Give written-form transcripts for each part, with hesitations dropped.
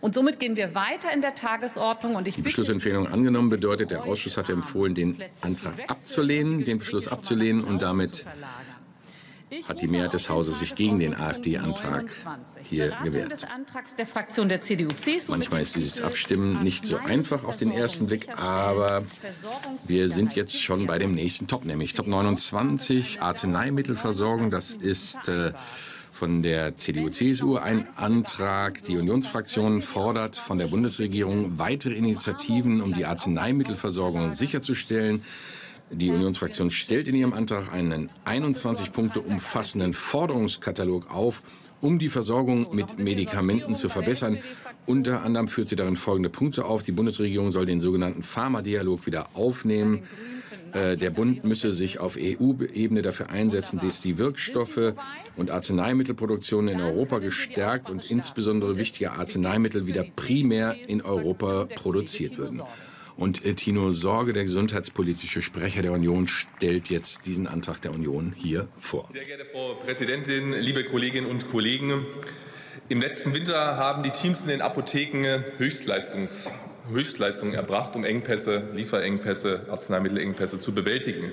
Und somit gehen wir weiter in der Tagesordnung. Und ich bitte, die Beschlussempfehlung angenommen bedeutet, der Ausschuss hatte empfohlen, den Antrag abzulehnen, den Beschluss abzulehnen, und damit hat die Mehrheit des Hauses sich gegen den AfD-Antrag hier gewehrt. Manchmal ist dieses Abstimmen nicht so einfach auf den ersten Blick, aber wir sind jetzt schon bei dem nächsten Top, nämlich Top 29, Arzneimittelversorgung. Das ist von der CDU-CSU ein Antrag. Die Unionsfraktion fordert von der Bundesregierung weitere Initiativen, um die Arzneimittelversorgung sicherzustellen. Die Unionsfraktion stellt in ihrem Antrag einen 21 Punkte umfassenden Forderungskatalog auf, um die Versorgung mit Medikamenten zu verbessern. Unter anderem führt sie darin folgende Punkte auf. Die Bundesregierung soll den sogenannten Pharmadialog wieder aufnehmen. Der Bund müsse sich auf EU-Ebene dafür einsetzen, dass die Wirkstoffe und Arzneimittelproduktion in Europa gestärkt und insbesondere wichtige Arzneimittel wieder primär in Europa produziert würden. Und Tino Sorge, der gesundheitspolitische Sprecher der Union, stellt jetzt diesen Antrag der Union hier vor. Sehr geehrte Frau Präsidentin, liebe Kolleginnen und Kollegen! Im letzten Winter haben die Teams in den Apotheken Höchstleistungen erbracht, um Engpässe, Lieferengpässe, Arzneimittelengpässe zu bewältigen.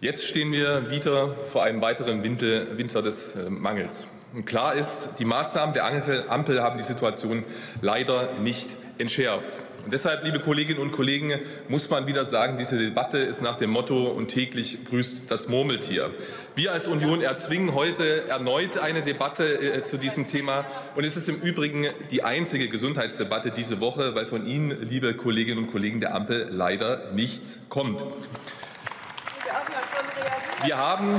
Jetzt stehen wir wieder vor einem weiteren Winter des Mangels. Und klar ist, die Maßnahmen der Ampel haben die Situation leider nicht entschärft. Und deshalb, liebe Kolleginnen und Kollegen, muss man wieder sagen, diese Debatte ist nach dem Motto und täglich grüßt das Murmeltier. Wir als Union erzwingen heute erneut eine Debatte zu diesem Thema. Und es ist im Übrigen die einzige Gesundheitsdebatte diese Woche, weil von Ihnen, liebe Kolleginnen und Kollegen der Ampel, leider nichts kommt. Wir haben...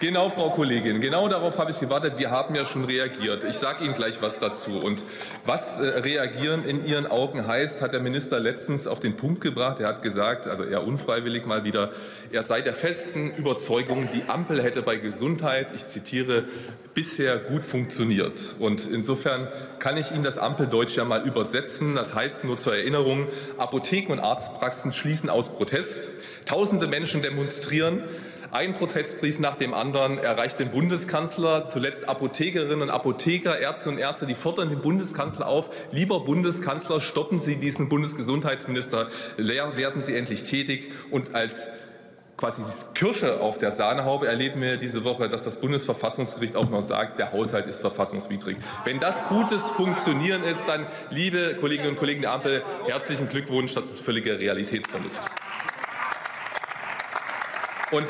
Genau, Frau Kollegin, genau darauf habe ich gewartet. Wir haben ja schon reagiert. Ich sage Ihnen gleich was dazu. Und was reagieren in Ihren Augen heißt, hat der Minister letztens auf den Punkt gebracht. Er hat gesagt, also eher unfreiwillig mal wieder, er sei der festen Überzeugung, die Ampel hätte bei Gesundheit, ich zitiere, bisher gut funktioniert. Und insofern kann ich Ihnen das Ampeldeutsch ja mal übersetzen. Das heißt nur zur Erinnerung, Apotheken und Arztpraxen schließen aus Protest. Tausende Menschen demonstrieren. Ein Protestbrief nach dem anderen erreicht den Bundeskanzler, zuletzt Apothekerinnen und Apotheker, Ärzte und Ärzte, die fordern den Bundeskanzler auf, lieber Bundeskanzler, stoppen Sie diesen Bundesgesundheitsminister, werden Sie endlich tätig. Und als quasi Kirsche auf der Sahnehaube erleben wir diese Woche, dass das Bundesverfassungsgericht auch noch sagt, der Haushalt ist verfassungswidrig. Wenn das gutes Funktionieren ist, dann, liebe Kolleginnen und Kollegen der Ampel, herzlichen Glückwunsch, das ist völliger Realitätsverlust. Und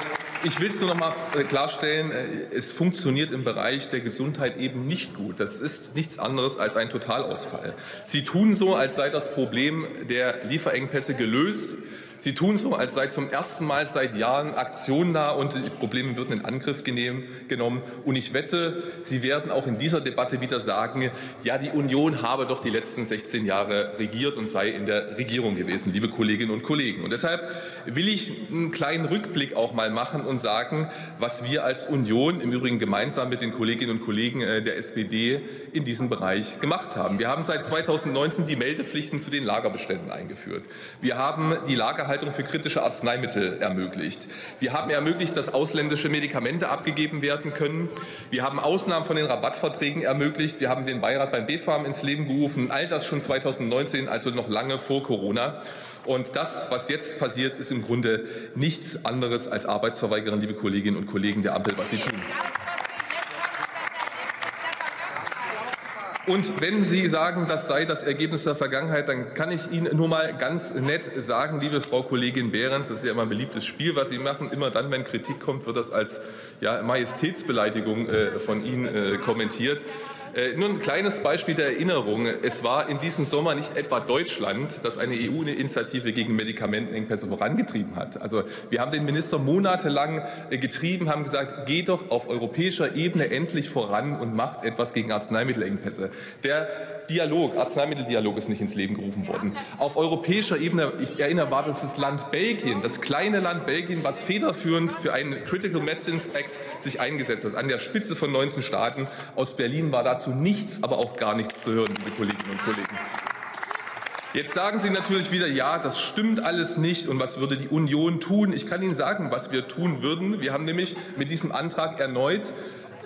ich will es nur noch mal klarstellen, es funktioniert im Bereich der Gesundheit eben nicht gut. Das ist nichts anderes als ein Totalausfall. Sie tun so, als sei das Problem der Lieferengpässe gelöst. Sie tun so, als sei zum ersten Mal seit Jahren Aktion da und die Probleme würden in Angriff genommen. Und ich wette, Sie werden auch in dieser Debatte wieder sagen, ja, die Union habe doch die letzten 16 Jahre regiert und sei in der Regierung gewesen, liebe Kolleginnen und Kollegen. Und deshalb will ich einen kleinen Rückblick auch mal machen und sagen, was wir als Union, im Übrigen gemeinsam mit den Kolleginnen und Kollegen der SPD, in diesem Bereich gemacht haben. Wir haben seit 2019 die Meldepflichten zu den Lagerbeständen eingeführt. Wir haben die Lagerhaltung für kritische Arzneimittel ermöglicht. Wir haben ermöglicht, dass ausländische Medikamente abgegeben werden können. Wir haben Ausnahmen von den Rabattverträgen ermöglicht. Wir haben den Beirat beim BfArM ins Leben gerufen. All das schon 2019, also noch lange vor Corona. Und das, was jetzt passiert, ist im Grunde nichts anderes als Arbeitsverweigerung, liebe Kolleginnen und Kollegen der Ampel, was Sie tun. Und wenn Sie sagen, das sei das Ergebnis der Vergangenheit, dann kann ich Ihnen nur mal ganz nett sagen, liebe Frau Kollegin Behrens, das ist ja immer ein beliebtes Spiel, was Sie machen. Immer dann, wenn Kritik kommt, wird das als ja, Majestätsbeleidigung von Ihnen kommentiert. Nur ein kleines Beispiel der Erinnerung. Es war in diesem Sommer nicht etwa Deutschland, das eine EU-Initiative gegen Medikamentenengpässe vorangetrieben hat. Also wir haben den Minister monatelang getrieben, haben gesagt, geht doch auf europäischer Ebene endlich voran und macht etwas gegen Arzneimittelengpässe. Der Dialog, Arzneimitteldialog, ist nicht ins Leben gerufen worden. Auf europäischer Ebene, ich erinnere, war das Land Belgien, das kleine Land Belgien, was federführend für einen Critical Medicines Act sich eingesetzt hat. An der Spitze von 19 Staaten. Aus Berlin war dazu nichts, aber auch gar nichts zu hören, liebe Kolleginnen und Kollegen. Jetzt sagen Sie natürlich wieder, ja, das stimmt alles nicht. Und was würde die Union tun? Ich kann Ihnen sagen, was wir tun würden. Wir haben nämlich mit diesem Antrag erneut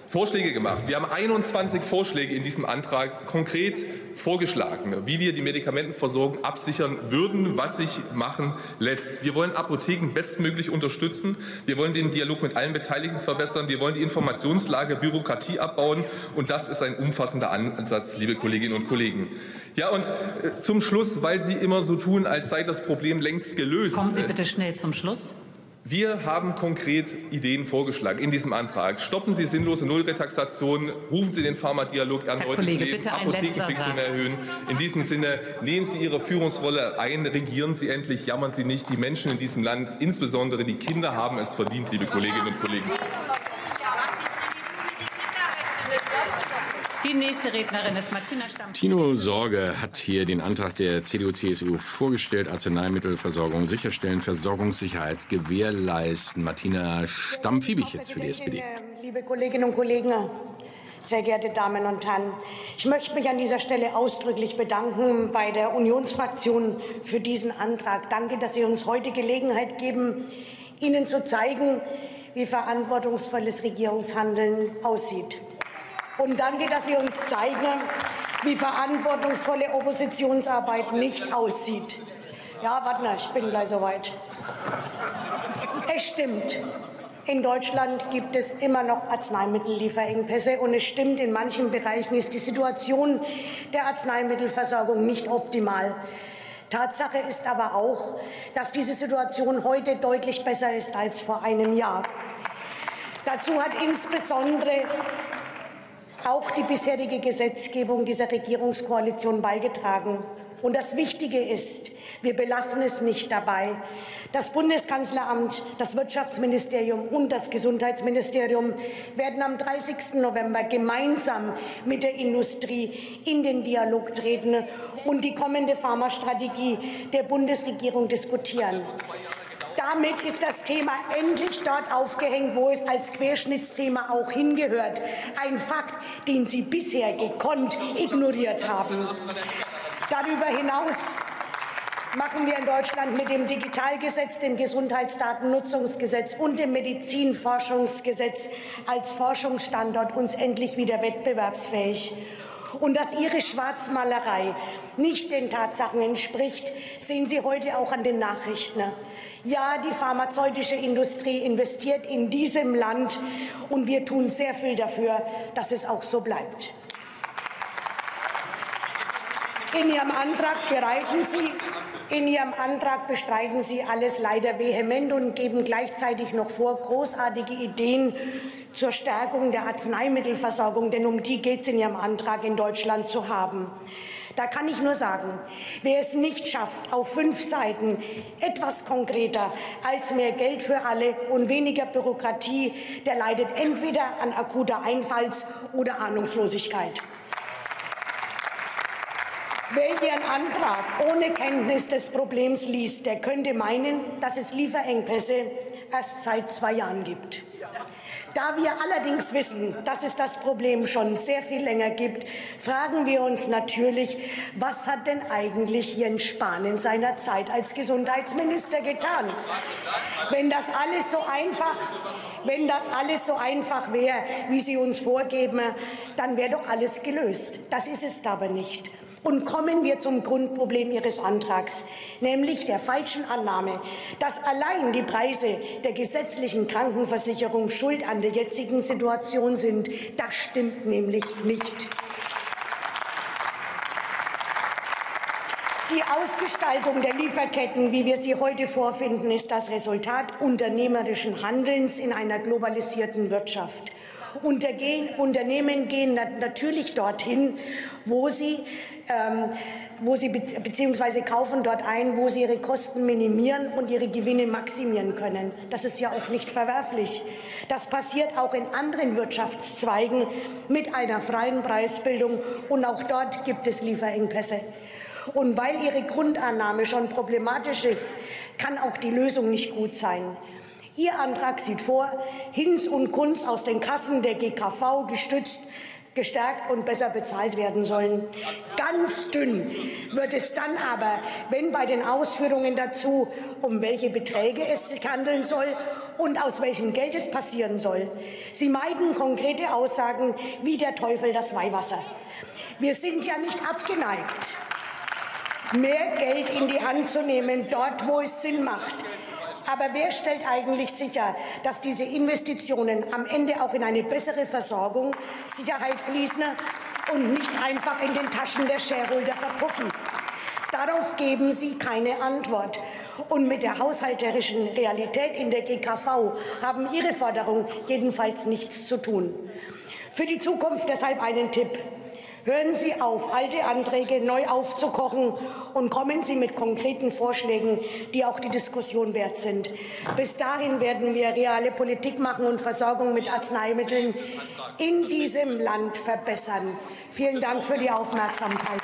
Vorschläge gemacht. Wir haben 21 Vorschläge in diesem Antrag konkret vorgeschlagen, wie wir die Medikamentenversorgung absichern würden, was sich machen lässt. Wir wollen Apotheken bestmöglich unterstützen. Wir wollen den Dialog mit allen Beteiligten verbessern. Wir wollen die Informationslage, Bürokratie abbauen. Und das ist ein umfassender Ansatz, liebe Kolleginnen und Kollegen. Ja, und zum Schluss, weil Sie immer so tun, als sei das Problem längst gelöst. Kommen Sie bitte schnell zum Schluss. Wir haben konkret Ideen vorgeschlagen in diesem Antrag. Stoppen Sie sinnlose Nullretaxationen, rufen Sie den Pharmadialog erneut ins Leben, Apothekenfixung erhöhen. In diesem Sinne, nehmen Sie Ihre Führungsrolle ein, regieren Sie endlich, jammern Sie nicht. Die Menschen in diesem Land, insbesondere die Kinder, haben es verdient, liebe Kolleginnen und Kollegen. Die nächste Rednerin ist Martina Stamm-Fiebich. Tino Sorge hat hier den Antrag der CDU-CSU vorgestellt. Arzneimittelversorgung sicherstellen, Versorgungssicherheit gewährleisten. Martina Stamm-Fiebich jetzt für die SPD. Liebe Kolleginnen und Kollegen, sehr geehrte Damen und Herren, ich möchte mich an dieser Stelle ausdrücklich bedanken bei der Unionsfraktion für diesen Antrag. Danke, dass Sie uns heute Gelegenheit geben, Ihnen zu zeigen, wie verantwortungsvolles Regierungshandeln aussieht. Und danke, dass Sie uns zeigen, wie verantwortungsvolle Oppositionsarbeit nicht aussieht. Ja, Wagner, ich bin gleich soweit. Es stimmt, in Deutschland gibt es immer noch Arzneimittellieferengpässe. Und es stimmt, in manchen Bereichen ist die Situation der Arzneimittelversorgung nicht optimal. Tatsache ist aber auch, dass diese Situation heute deutlich besser ist als vor einem Jahr. Dazu hat insbesondere auch die bisherige Gesetzgebung dieser Regierungskoalition beigetragen. Und das Wichtige ist, wir belassen es nicht dabei. Das Bundeskanzleramt, das Wirtschaftsministerium und das Gesundheitsministerium werden am 30. November gemeinsam mit der Industrie in den Dialog treten und die kommende Pharmastrategie der Bundesregierung diskutieren. Damit ist das Thema endlich dort aufgehängt, wo es als Querschnittsthema auch hingehört. Ein Fakt, den Sie bisher gekonnt ignoriert haben. Darüber hinaus machen wir in Deutschland mit dem Digitalgesetz, dem Gesundheitsdatennutzungsgesetz und dem Medizinforschungsgesetz als Forschungsstandort uns endlich wieder wettbewerbsfähig. Und dass Ihre Schwarzmalerei nicht den Tatsachen entspricht, sehen Sie heute auch an den Nachrichten. Ja, die pharmazeutische Industrie investiert in diesem Land, und wir tun sehr viel dafür, dass es auch so bleibt. In Ihrem Antrag bestreiten Sie alles leider vehement und geben gleichzeitig noch vor, großartige Ideen zur Stärkung der Arzneimittelversorgung, denn um die geht es in Ihrem Antrag, in Deutschland zu haben. Da kann ich nur sagen, wer es nicht schafft, auf 5 Seiten etwas konkreter als mehr Geld für alle und weniger Bürokratie, der leidet entweder an akuter Einfalls- oder Ahnungslosigkeit. Wer Ihren Antrag ohne Kenntnis des Problems liest, der könnte meinen, dass es Lieferengpässe erst seit 2 Jahren gibt. Da wir allerdings wissen, dass es das Problem schon sehr viel länger gibt, fragen wir uns natürlich, was hat denn eigentlich Jens Spahn in seiner Zeit als Gesundheitsminister getan? Wenn das alles so einfach wäre, wie Sie uns vorgeben, dann wäre doch alles gelöst. Das ist es aber nicht. Und kommen wir zum Grundproblem Ihres Antrags, nämlich der falschen Annahme, dass allein die Preise der gesetzlichen Krankenversicherung schuld an der jetzigen Situation sind. Das stimmt nämlich nicht. Die Ausgestaltung der Lieferketten, wie wir sie heute vorfinden, ist das Resultat unternehmerischen Handelns in einer globalisierten Wirtschaft. Unternehmen gehen natürlich dorthin, wo sie kaufen dort ein, wo sie ihre Kosten minimieren und ihre Gewinne maximieren können. Das ist ja auch nicht verwerflich. Das passiert auch in anderen Wirtschaftszweigen mit einer freien Preisbildung, und auch dort gibt es Lieferengpässe. Und weil Ihre Grundannahme schon problematisch ist, kann auch die Lösung nicht gut sein. Ihr Antrag sieht vor, Hinz und Kunz aus den Kassen der GKV, gestützt gestärkt und besser bezahlt werden sollen. Ganz dünn wird es dann aber, wenn bei den Ausführungen dazu, um welche Beträge es sich handeln soll und aus welchem Geld es passieren soll. Sie meiden konkrete Aussagen wie der Teufel das Weihwasser. Wir sind ja nicht abgeneigt, mehr Geld in die Hand zu nehmen, dort, wo es Sinn macht. Aber wer stellt eigentlich sicher, dass diese Investitionen am Ende auch in eine bessere Versorgung, Sicherheit fließen und nicht einfach in den Taschen der Shareholder verpuffen? Darauf geben Sie keine Antwort. Und mit der haushalterischen Realität in der GKV haben Ihre Forderungen jedenfalls nichts zu tun. Für die Zukunft deshalb einen Tipp. Hören Sie auf, alte Anträge neu aufzukochen, und kommen Sie mit konkreten Vorschlägen, die auch die Diskussion wert sind. Bis dahin werden wir reale Politik machen und Versorgung mit Arzneimitteln in diesem Land verbessern. Vielen Dank für die Aufmerksamkeit.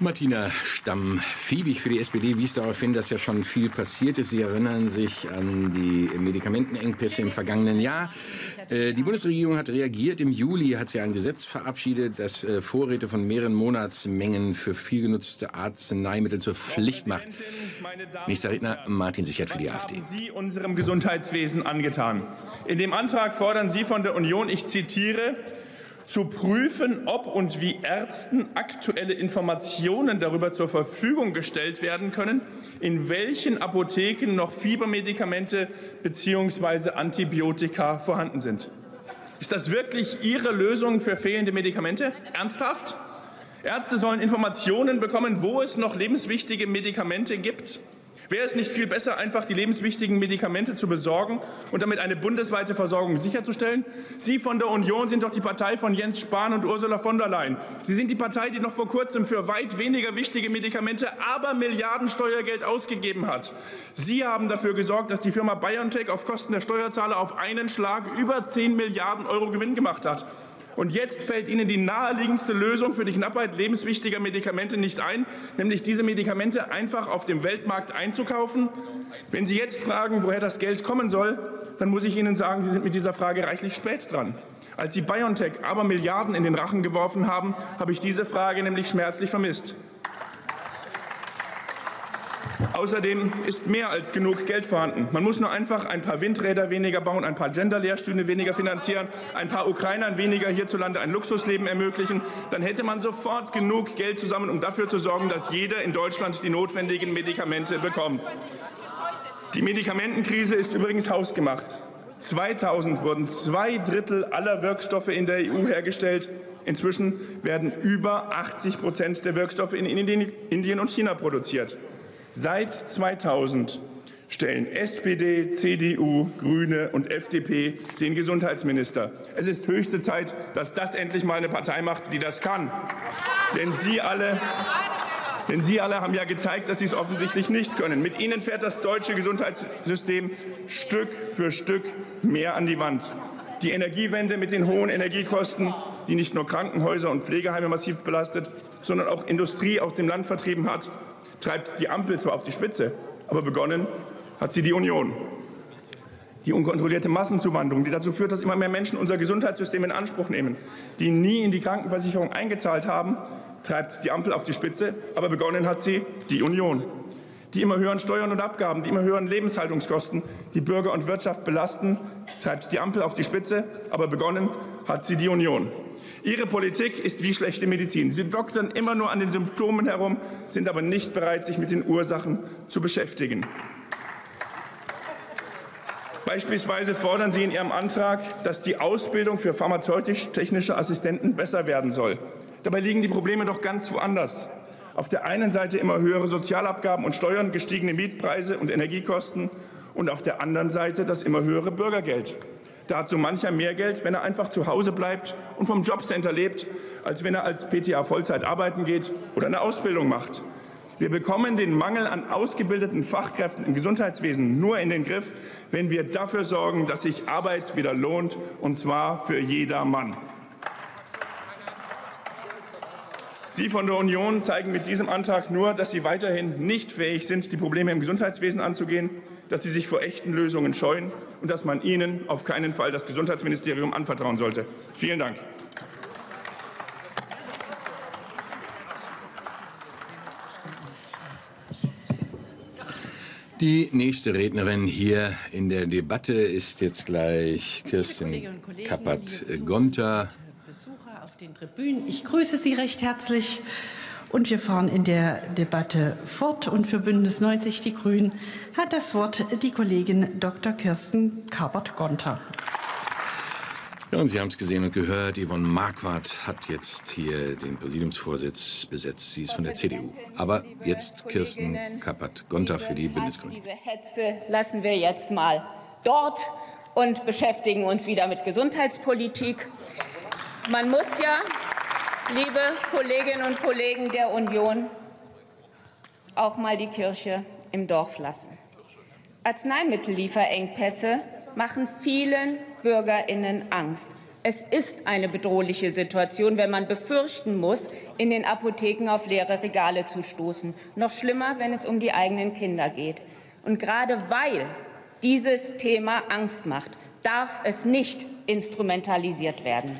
Martina Stamm-Fiebich für die SPD wies darauf hin, dass ja schon viel passiert ist. Sie erinnern sich an die Medikamentenengpässe im vergangenen Jahr. Die Bundesregierung hat reagiert. Im Juli hat sie ein Gesetz verabschiedet, das Vorräte von mehreren Monatsmengen für viel genutzte Arzneimittel zur Pflicht macht. Nächster Redner Martin Sichert für die AfD. Was haben Sie unserem Gesundheitswesen angetan? In dem Antrag fordern Sie von der Union, ich zitiere, zu prüfen, ob und wie Ärzten aktuelle Informationen darüber zur Verfügung gestellt werden können, in welchen Apotheken noch Fiebermedikamente bzw. Antibiotika vorhanden sind. Ist das wirklich Ihre Lösung für fehlende Medikamente? Ernsthaft? Ärzte sollen Informationen bekommen, wo es noch lebenswichtige Medikamente gibt? Wäre es nicht viel besser, einfach die lebenswichtigen Medikamente zu besorgen und damit eine bundesweite Versorgung sicherzustellen? Sie von der Union sind doch die Partei von Jens Spahn und Ursula von der Leyen. Sie sind die Partei, die noch vor kurzem für weit weniger wichtige Medikamente aber Milliarden Steuergeld ausgegeben hat. Sie haben dafür gesorgt, dass die Firma BioNTech auf Kosten der Steuerzahler auf einen Schlag über 10 Milliarden Euro Gewinn gemacht hat. Und jetzt fällt Ihnen die naheliegendste Lösung für die Knappheit lebenswichtiger Medikamente nicht ein, nämlich diese Medikamente einfach auf dem Weltmarkt einzukaufen? Wenn Sie jetzt fragen, woher das Geld kommen soll, dann muss ich Ihnen sagen, Sie sind mit dieser Frage reichlich spät dran. Als Sie BioNTech aber Milliarden in den Rachen geworfen haben, habe ich diese Frage nämlich schmerzlich vermisst. Außerdem ist mehr als genug Geld vorhanden. Man muss nur einfach ein paar Windräder weniger bauen, ein paar Genderlehrstühle weniger finanzieren, ein paar Ukrainern weniger hierzulande ein Luxusleben ermöglichen. Dann hätte man sofort genug Geld zusammen, um dafür zu sorgen, dass jeder in Deutschland die notwendigen Medikamente bekommt. Die Medikamentenkrise ist übrigens hausgemacht. 2000 wurden 2 Drittel aller Wirkstoffe in der EU hergestellt. Inzwischen werden über 80% der Wirkstoffe in Indien und China produziert. Seit 2000 stellen SPD, CDU, Grüne und FDP den Gesundheitsminister. Es ist höchste Zeit, dass das endlich mal eine Partei macht, die das kann. Denn Sie alle haben ja gezeigt, dass Sie es offensichtlich nicht können. Mit Ihnen fährt das deutsche Gesundheitssystem Stück für Stück mehr an die Wand. Die Energiewende mit den hohen Energiekosten, die nicht nur Krankenhäuser und Pflegeheime massiv belastet, sondern auch Industrie aus dem Land vertrieben hat, treibt die Ampel zwar auf die Spitze, aber begonnen hat sie die Union. Die unkontrollierte Massenzuwanderung, die dazu führt, dass immer mehr Menschen unser Gesundheitssystem in Anspruch nehmen, die nie in die Krankenversicherung eingezahlt haben, treibt die Ampel auf die Spitze, aber begonnen hat sie die Union. Die immer höheren Steuern und Abgaben, die immer höheren Lebenshaltungskosten, die Bürger und Wirtschaft belasten, treibt die Ampel auf die Spitze, aber begonnen hat sie die Union. Ihre Politik ist wie schlechte Medizin. Sie doktern immer nur an den Symptomen herum, sind aber nicht bereit, sich mit den Ursachen zu beschäftigen. Beispielsweise fordern Sie in Ihrem Antrag, dass die Ausbildung für pharmazeutisch-technische Assistenten besser werden soll. Dabei liegen die Probleme doch ganz woanders. Auf der einen Seite immer höhere Sozialabgaben und Steuern, gestiegene Mietpreise und Energiekosten und auf der anderen Seite das immer höhere Bürgergeld. Da hat so mancher mehr Geld, wenn er einfach zu Hause bleibt und vom Jobcenter lebt, als wenn er als PTA Vollzeit arbeiten geht oder eine Ausbildung macht. Wir bekommen den Mangel an ausgebildeten Fachkräften im Gesundheitswesen nur in den Griff, wenn wir dafür sorgen, dass sich Arbeit wieder lohnt, und zwar für jedermann. Sie von der Union zeigen mit diesem Antrag nur, dass Sie weiterhin nicht fähig sind, die Probleme im Gesundheitswesen anzugehen, dass Sie sich vor echten Lösungen scheuen und dass man Ihnen auf keinen Fall das Gesundheitsministerium anvertrauen sollte. Vielen Dank. Die nächste Rednerin hier in der Debatte ist jetzt gleich Kirsten Kappert-Gonther. Besucher auf den Tribünen, ich grüße Sie recht herzlich. Und wir fahren in der Debatte fort. Und für Bündnis 90 Die Grünen hat das Wort die Kollegin Dr. Kirsten Kappert-Gonther. Ja, und Sie haben es gesehen und gehört, Yvonne Marquardt hat jetzt hier den Präsidiumsvorsitz besetzt. Sie ist von der CDU. Aber jetzt Kirsten Kappert-Gonther für die Bündnisgrünen. Diese Hetze lassen wir jetzt mal dort und beschäftigen uns wieder mit Gesundheitspolitik. Man muss ja, liebe Kolleginnen und Kollegen der Union, auch mal die Kirche im Dorf lassen. Arzneimittellieferengpässe machen vielen BürgerInnen Angst. Es ist eine bedrohliche Situation, wenn man befürchten muss, in den Apotheken auf leere Regale zu stoßen. Noch schlimmer, wenn es um die eigenen Kinder geht. Und gerade weil dieses Thema Angst macht, darf es nicht instrumentalisiert werden.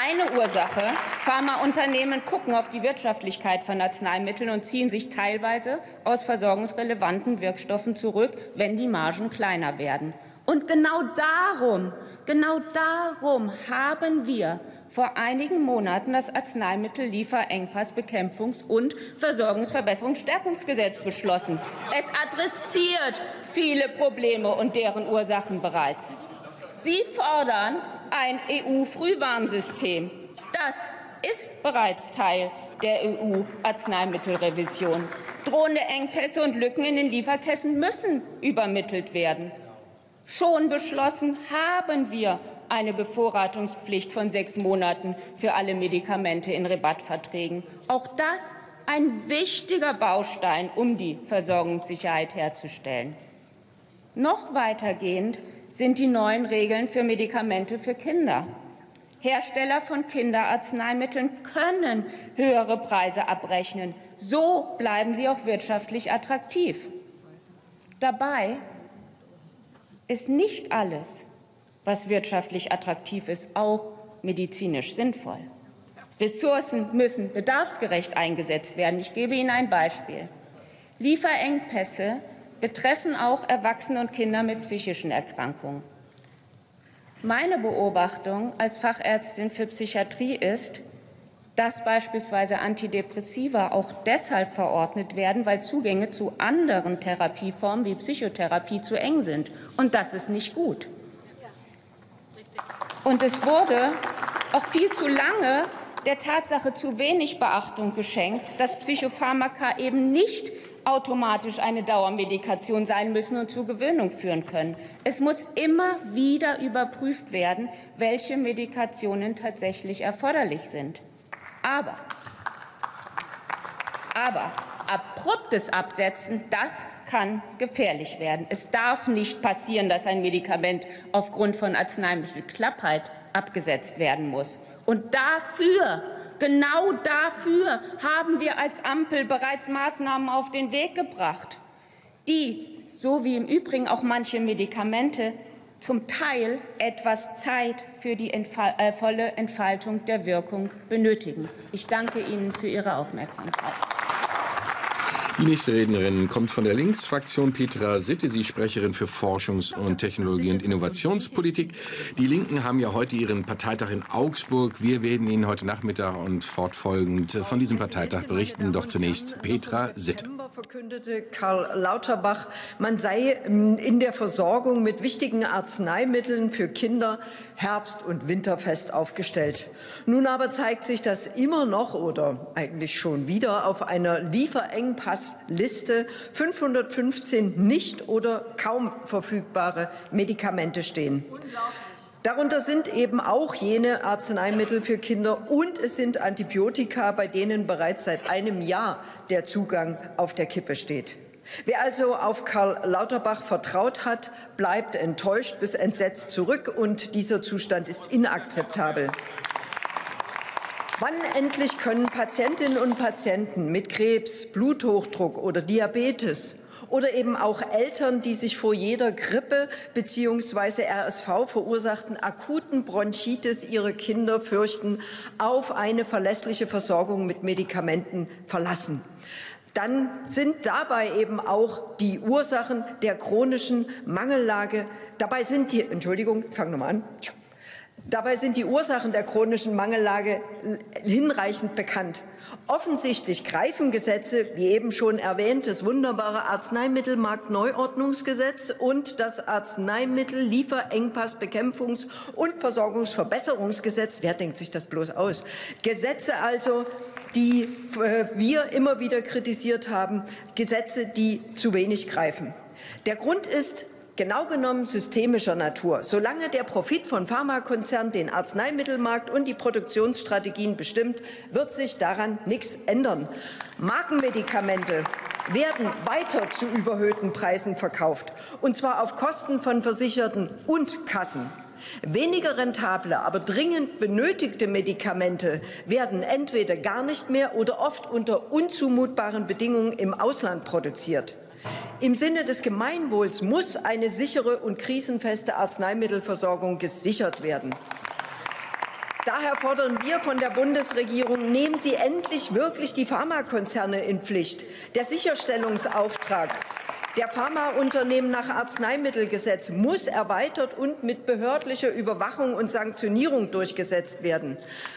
Eine Ursache: Pharmaunternehmen gucken auf die Wirtschaftlichkeit von Arzneimitteln und ziehen sich teilweise aus versorgungsrelevanten Wirkstoffen zurück, wenn die Margen kleiner werden. Und genau darum haben wir vor einigen Monaten das Arzneimittellieferengpassbekämpfungs- und Versorgungsverbesserungsstärkungsgesetz beschlossen. Es adressiert viele Probleme und deren Ursachen bereits. Sie fordern ein EU-Frühwarnsystem. Das ist bereits Teil der EU-Arzneimittelrevision. Drohende Engpässe und Lücken in den Lieferketten müssen übermittelt werden. Schon beschlossen haben wir eine Bevorratungspflicht von 6 Monaten für alle Medikamente in Rabattverträgen. Auch das ein wichtiger Baustein, um die Versorgungssicherheit herzustellen. Noch weitergehend sind die neuen Regeln für Medikamente für Kinder. Hersteller von Kinderarzneimitteln können höhere Preise abrechnen. So bleiben sie auch wirtschaftlich attraktiv. Dabei ist nicht alles, was wirtschaftlich attraktiv ist, auch medizinisch sinnvoll. Ressourcen müssen bedarfsgerecht eingesetzt werden. Ich gebe Ihnen ein Beispiel. Lieferengpässe betreffen auch Erwachsene und Kinder mit psychischen Erkrankungen. Meine Beobachtung als Fachärztin für Psychiatrie ist, dass beispielsweise Antidepressiva auch deshalb verordnet werden, weil Zugänge zu anderen Therapieformen wie Psychotherapie zu eng sind. Und das ist nicht gut. Und es wurde auch viel zu lange der Tatsache zu wenig Beachtung geschenkt, dass Psychopharmaka eben nicht automatisch eine Dauermedikation sein müssen und zu Gewöhnung führen können. Es muss immer wieder überprüft werden, welche Medikationen tatsächlich erforderlich sind. Aber abruptes Absetzen, das kann gefährlich werden. Es darf nicht passieren, dass ein Medikament aufgrund von Arzneimittelknappheit abgesetzt werden muss. Und dafür, genau dafür, haben wir als Ampel bereits Maßnahmen auf den Weg gebracht, die, so wie im Übrigen auch manche Medikamente, zum Teil etwas Zeit für die volle Entfaltung der Wirkung benötigen. Ich danke Ihnen für Ihre Aufmerksamkeit. Die nächste Rednerin kommt von der Linksfraktion, Petra Sitte. Sie ist Sprecherin für Forschungs- und Technologie- und Innovationspolitik. Die Linken haben ja heute ihren Parteitag in Augsburg. Wir werden Ihnen heute Nachmittag und fortfolgend von diesem Parteitag berichten. Doch zunächst Petra Sitte. Im November verkündete Karl Lauterbach, man sei in der Versorgung mit wichtigen Arzneimitteln für Kinder herbst- und winterfest aufgestellt. Nun aber zeigt sich, dass immer noch oder eigentlich schon wieder auf einer Lieferengpass Liste 515 nicht oder kaum verfügbare Medikamente stehen. Darunter sind eben auch jene Arzneimittel für Kinder und es sind Antibiotika, bei denen bereits seit einem Jahr der Zugang auf der Kippe steht. Wer also auf Karl Lauterbach vertraut hat, bleibt enttäuscht bis entsetzt zurück, und dieser Zustand ist inakzeptabel. Wann endlich können Patientinnen und Patienten mit Krebs, Bluthochdruck oder Diabetes oder eben auch Eltern, die sich vor jeder Grippe bzw. RSV verursachten akuten Bronchitis ihre Kinder fürchten, auf eine verlässliche Versorgung mit Medikamenten verlassen? dann sind dabei eben auch die Ursachen der chronischen Mangellage, Dabei sind die Ursachen der chronischen Mangellage hinreichend bekannt. Offensichtlich greifen Gesetze, wie eben schon erwähnt, das wunderbare Arzneimittelmarktneuordnungsgesetz und das Arzneimittellieferengpassbekämpfungs- und Versorgungsverbesserungsgesetz. Wer denkt sich das bloß aus? Gesetze also, die wir immer wieder kritisiert haben, Gesetze, die zu wenig greifen. Der Grund ist, genau genommen systemischer Natur. Solange der Profit von Pharmakonzernen den Arzneimittelmarkt und die Produktionsstrategien bestimmt, wird sich daran nichts ändern. Markenmedikamente werden weiter zu überhöhten Preisen verkauft, und zwar auf Kosten von Versicherten und Kassen. Weniger rentable, aber dringend benötigte Medikamente werden entweder gar nicht mehr oder oft unter unzumutbaren Bedingungen im Ausland produziert. Im Sinne des Gemeinwohls muss eine sichere und krisenfeste Arzneimittelversorgung gesichert werden. Daher fordern wir von der Bundesregierung, nehmen Sie endlich wirklich die Pharmakonzerne in Pflicht. Der Sicherstellungsauftrag der Pharmaunternehmen nach Arzneimittelgesetz muss erweitert und mit behördlicher Überwachung und Sanktionierung durchgesetzt werden.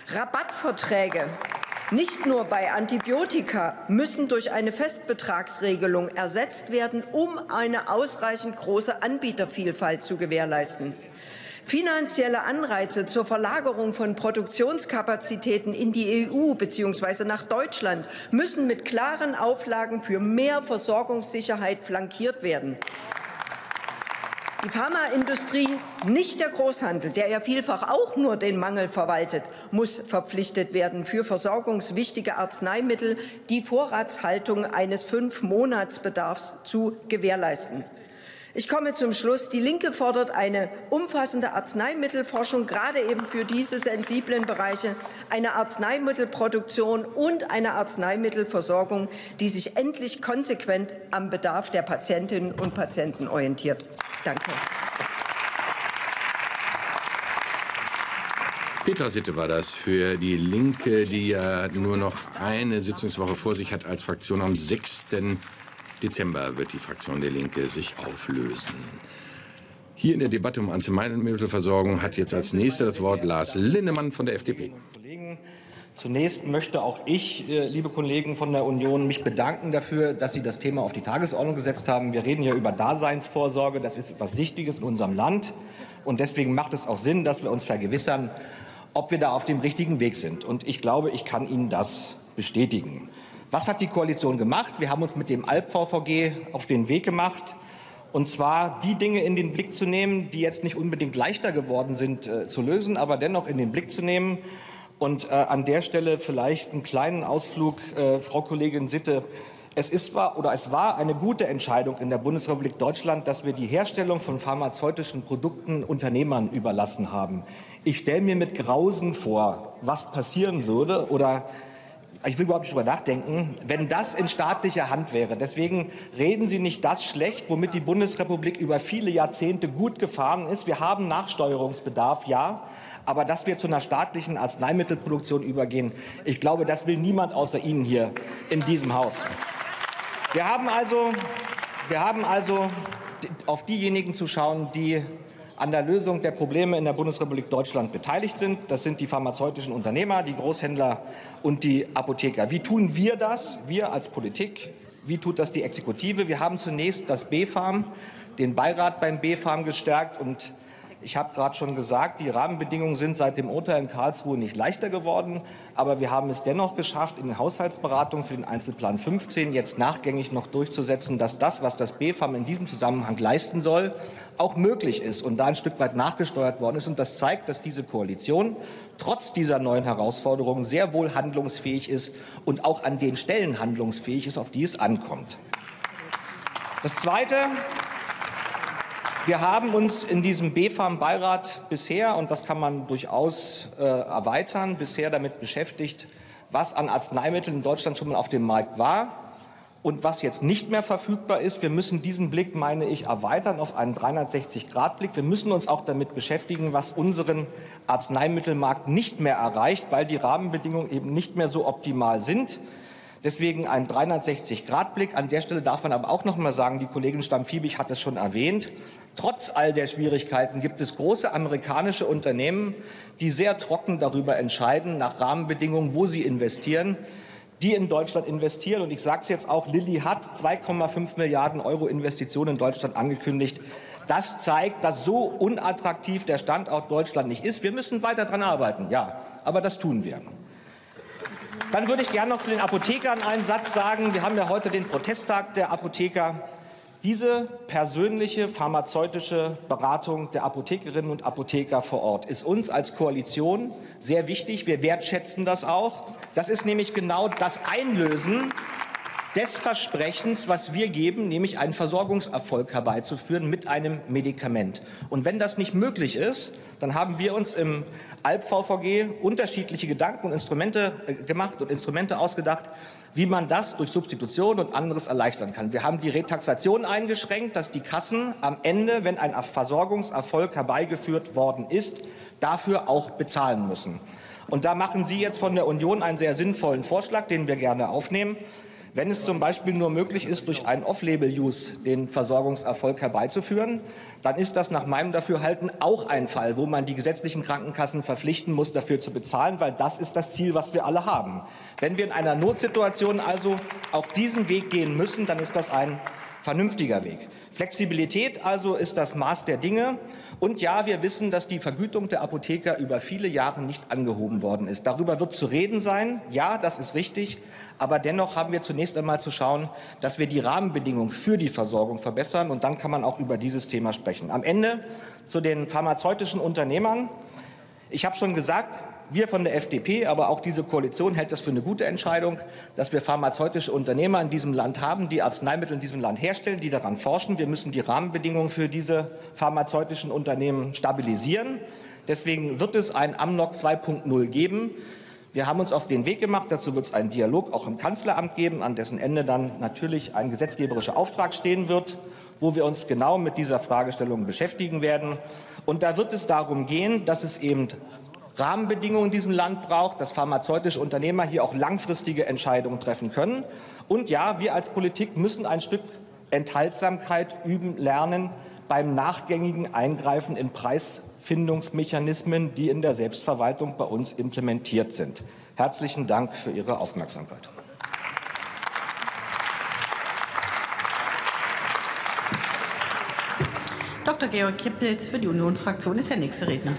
Rabattverträge, nicht nur bei Antibiotika, müssen durch eine Festbetragsregelung ersetzt werden, um eine ausreichend große Anbietervielfalt zu gewährleisten. Finanzielle Anreize zur Verlagerung von Produktionskapazitäten in die EU bzw. nach Deutschland müssen mit klaren Auflagen für mehr Versorgungssicherheit flankiert werden. Die Pharmaindustrie, nicht der Großhandel, der ja vielfach auch nur den Mangel verwaltet, muss verpflichtet werden, für versorgungswichtige Arzneimittel die Vorratshaltung eines 5-Monats-Bedarfs zu gewährleisten. Ich komme zum Schluss. Die Linke fordert eine umfassende Arzneimittelforschung, gerade eben für diese sensiblen Bereiche, eine Arzneimittelproduktion und eine Arzneimittelversorgung, die sich endlich konsequent am Bedarf der Patientinnen und Patienten orientiert. Danke. Petra Sitte war das für die Linke, die ja nur noch eine Sitzungswoche vor sich hat als Fraktion. Am 6. Dezember wird die Fraktion der Linke sich auflösen. Hier in der Debatte um Arzneimittelversorgung hat jetzt als Nächster das Wort Lars Lindemann von der FDP. Zunächst möchte auch ich, liebe Kollegen von der Union, mich bedanken dafür, dass Sie das Thema auf die Tagesordnung gesetzt haben. Wir reden ja über Daseinsvorsorge. Das ist etwas Wichtiges in unserem Land. Und deswegen macht es auch Sinn, dass wir uns vergewissern, ob wir da auf dem richtigen Weg sind. Und ich glaube, ich kann Ihnen das bestätigen. Was hat die Koalition gemacht? Wir haben uns mit dem ALP-VVG auf den Weg gemacht, und zwar die Dinge in den Blick zu nehmen, die jetzt nicht unbedingt leichter geworden sind zu lösen, aber dennoch in den Blick zu nehmen. Und an der Stelle vielleicht einen kleinen Ausflug, Frau Kollegin Sitte. Es war eine gute Entscheidung in der Bundesrepublik Deutschland, dass wir die Herstellung von pharmazeutischen Produkten Unternehmern überlassen haben. Ich stelle mir mit Grausen vor, was passieren würde, oder ich will überhaupt nicht darüber nachdenken, wenn das in staatlicher Hand wäre. Deswegen reden Sie nicht das schlecht, womit die Bundesrepublik über viele Jahrzehnte gut gefahren ist. Wir haben Nachsteuerungsbedarf, ja. Aber dass wir zu einer staatlichen Arzneimittelproduktion übergehen, ich glaube, das will niemand außer Ihnen hier in diesem Haus. Wir haben also auf diejenigen zu schauen, die an der Lösung der Probleme in der Bundesrepublik Deutschland beteiligt sind. Das sind die pharmazeutischen Unternehmer, die Großhändler und die Apotheker. Wie tun wir das, wir als Politik? Wie tut das die Exekutive? Wir haben zunächst das BfArM, den Beirat beim BfArM gestärkt, und ich habe gerade schon gesagt, die Rahmenbedingungen sind seit dem Urteil in Karlsruhe nicht leichter geworden. Aber wir haben es dennoch geschafft, in den Haushaltsberatungen für den Einzelplan 15 jetzt nachgängig noch durchzusetzen, dass das, was das BfArM in diesem Zusammenhang leisten soll, auch möglich ist und da ein Stück weit nachgesteuert worden ist. Und das zeigt, dass diese Koalition trotz dieser neuen Herausforderungen sehr wohl handlungsfähig ist und auch an den Stellen handlungsfähig ist, auf die es ankommt. Das Zweite: Wir haben uns in diesem BfArM-Beirat bisher, und das kann man durchaus erweitern, bisher damit beschäftigt, was an Arzneimitteln in Deutschland schon mal auf dem Markt war und was jetzt nicht mehr verfügbar ist. Wir müssen diesen Blick, meine ich, erweitern auf einen 360-Grad-Blick. Wir müssen uns auch damit beschäftigen, was unseren Arzneimittelmarkt nicht mehr erreicht, weil die Rahmenbedingungen eben nicht mehr so optimal sind. Deswegen ein 360-Grad-Blick. An der Stelle darf man aber auch noch mal sagen, die Kollegin Stamm-Fiebich hat es schon erwähnt, trotz all der Schwierigkeiten gibt es große amerikanische Unternehmen, die sehr trocken darüber entscheiden, nach Rahmenbedingungen, wo sie investieren, die in Deutschland investieren. Und ich sage es jetzt auch, Lilly hat 2,5 Milliarden Euro Investitionen in Deutschland angekündigt. Das zeigt, dass so unattraktiv der Standort Deutschland nicht ist. Wir müssen weiter daran arbeiten, ja, aber das tun wir. Dann würde ich gerne noch zu den Apothekern einen Satz sagen. Wir haben ja heute den Protesttag der Apotheker. Diese persönliche pharmazeutische Beratung der Apothekerinnen und Apotheker vor Ort ist uns als Koalition sehr wichtig. Wir wertschätzen das auch. Das ist nämlich genau das Einlösen des Versprechens, was wir geben, nämlich einen Versorgungserfolg herbeizuführen mit einem Medikament. Und wenn das nicht möglich ist, dann haben wir uns im ALP-VVG unterschiedliche Gedanken und Instrumente gemacht und Instrumente ausgedacht, wie man das durch Substitution und anderes erleichtern kann. Wir haben die Retaxation eingeschränkt, dass die Kassen am Ende, wenn ein Versorgungserfolg herbeigeführt worden ist, dafür auch bezahlen müssen. Und da machen Sie jetzt von der Union einen sehr sinnvollen Vorschlag, den wir gerne aufnehmen. Wenn es zum Beispiel nur möglich ist, durch einen Off-Label-Use den Versorgungserfolg herbeizuführen, dann ist das nach meinem Dafürhalten auch ein Fall, wo man die gesetzlichen Krankenkassen verpflichten muss, dafür zu bezahlen, weil das ist das Ziel, was wir alle haben. Wenn wir in einer Notsituation also auch diesen Weg gehen müssen, dann ist das ein vernünftiger Weg. Flexibilität also ist das Maß der Dinge. Und ja, wir wissen, dass die Vergütung der Apotheker über viele Jahre nicht angehoben worden ist. Darüber wird zu reden sein. Ja, das ist richtig. Aber dennoch haben wir zunächst einmal zu schauen, dass wir die Rahmenbedingungen für die Versorgung verbessern. Und dann kann man auch über dieses Thema sprechen. Am Ende zu den pharmazeutischen Unternehmern. Ich habe schon gesagt, wir von der FDP, aber auch diese Koalition hält das für eine gute Entscheidung, dass wir pharmazeutische Unternehmer in diesem Land haben, die Arzneimittel in diesem Land herstellen, die daran forschen. Wir müssen die Rahmenbedingungen für diese pharmazeutischen Unternehmen stabilisieren. Deswegen wird es ein Amnog 2.0 geben. Wir haben uns auf den Weg gemacht. Dazu wird es einen Dialog auch im Kanzleramt geben, an dessen Ende dann natürlich ein gesetzgeberischer Auftrag stehen wird, wo wir uns genau mit dieser Fragestellung beschäftigen werden. Und da wird es darum gehen, dass es eben Rahmenbedingungen in diesem Land braucht, dass pharmazeutische Unternehmer hier auch langfristige Entscheidungen treffen können. Und ja, wir als Politik müssen ein Stück Enthaltsamkeit üben, lernen beim nachgängigen Eingreifen in Preisfindungsmechanismen, die in der Selbstverwaltung bei uns implementiert sind. Herzlichen Dank für Ihre Aufmerksamkeit. Dr. Georg Kippels für die Unionsfraktion ist der nächste Redner.